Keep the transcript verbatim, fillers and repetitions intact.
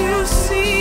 you see.